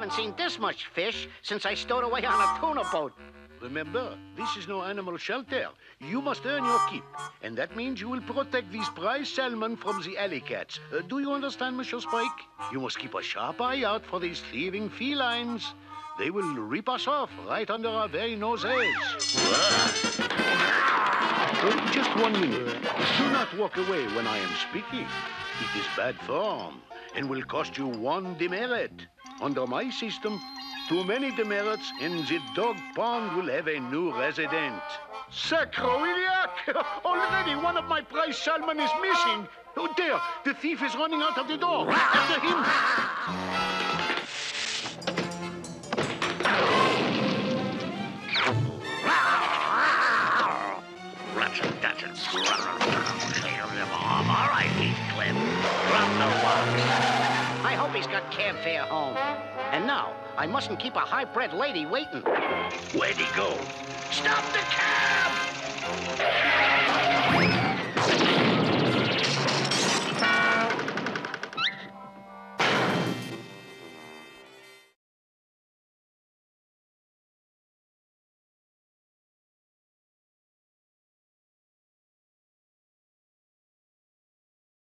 haven't seen this much fish since I stowed away on a tuna boat. Remember, this is no animal shelter. You must earn your keep. And that means you will protect these prize salmon from the alley cats. Do you understand, Monsieur Spike? You must keep a sharp eye out for these thieving felines. They will rip us off right under our very noses. Just 1 minute. Do not walk away when I am speaking. It is bad form and will cost you 1 demerit. Under my system, too many demerits, and the dog pond will have a new resident. Sacroiliac! Already one of my prize salmon is missing. Oh, there, the thief is running out of the door. After him. All right, Heathcliff. Run the walks. I hope he's got cab fare home. And now, I mustn't keep a high-bred lady waiting. Where'd he go? Stop the cab!